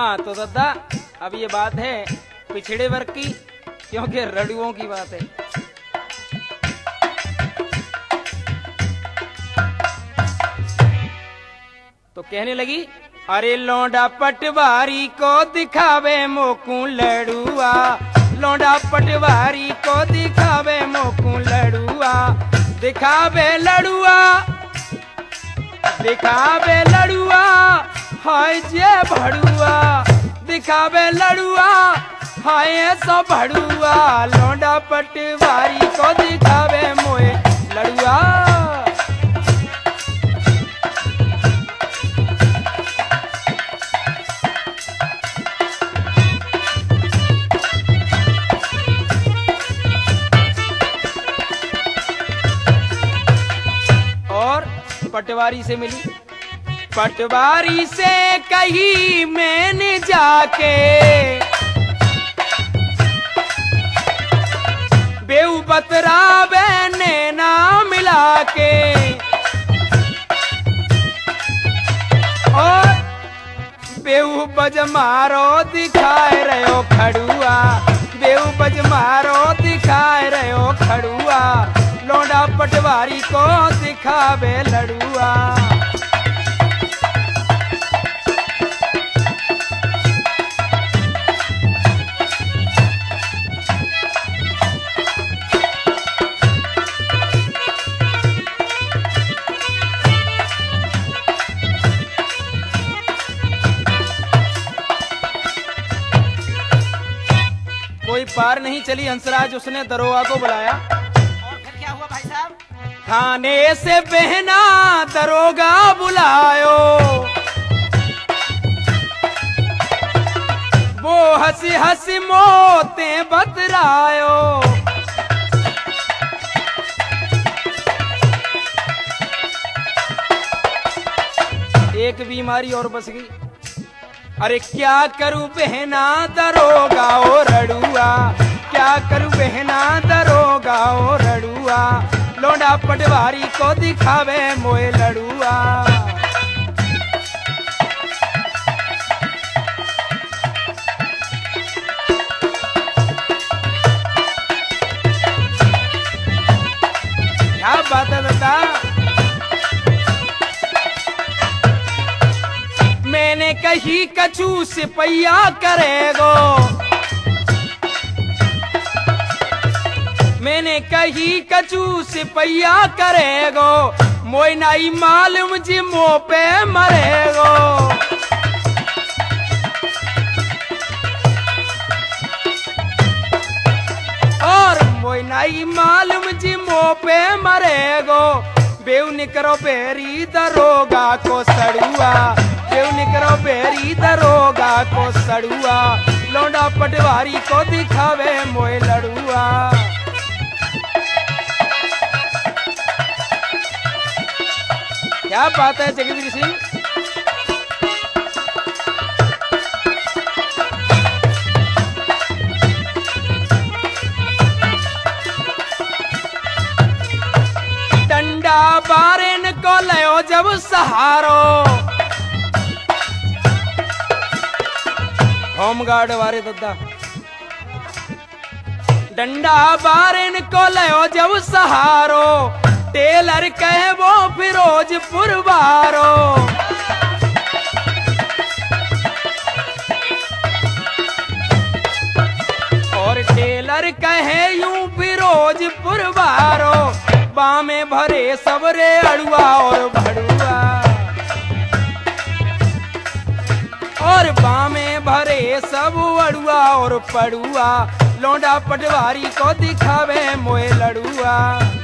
हाँ तो दादा अब ये बात है पिछड़े वर्ग की, क्योंकि रड़ुओं की बात है। तो कहने लगी, अरे लौंडा पटवारी को दिखावे मोकू लड़ुआ, लौंडा पटवारी को दिखावे मोकू लड़ुआ, दिखावे लड़ुआ, दिखावे लड़ुआ हाय जे भड़ुआ, दिखावे लड़ुआ हाय सो भड़ुआ, लौंडा पटवारी को दिखावे मोए लड़ुआ। पटवारी से मिली, पटवारी से कही मैंने जाके बेऊ बतरा बहने ना मिला के, और बेऊ बज मारो दिखाए रहो खड़ुआ, बेऊ बज मारो दिखाए रहो खड़ुआ, लौंडा पटवारी को दिखावे लड़ुआ। कोई पार नहीं चली हंसराज, उसने दरोगा को बुलाया। थाने से बहना दरोगा बुलायो, वो हंसी हंसी मोते बतरायो, एक बीमारी और बच गई। अरे क्या करूं बहना दरोगा ओ रड़ुआ, क्या करूं बहना दरोगा ओ रड़ुआ, लौंडा पटवारी को दिखावे मोए लड़ुआ। क्या बात है दादा। मैंने कही कछु सिपैया करेगो, मैंने कही कचू सिपैया करेगो, मोई नाई मालूम जी मो पे मरेगो, और मोई नाई मालूम जी मो पे मरेगो, बेऊ निकरो बेरी दरोगा को सड़ुआ, बेऊ निकरो बेरी दरोगा को सड़ुआ, लौंडा पटवारी को दिखावे मोए लड़ुआ। क्या बात है जगदीश सिंह। डंडा बारेन को लयो जब सहारो, होमगार्ड वारे दद्दा। डंडा बारेन को लयो जब सहारो, टेलर कहे वो फिरोजपुर वारो, और टेलर कहे यूं फिरोजपुर वारो, बामे भरे सबरे अड़ुआ और भड़ुआ, और बामे भरे सब अड़ुआ और पड़ुआ, लौंडा पटवारी को दिखावे मोए लड़ुआ।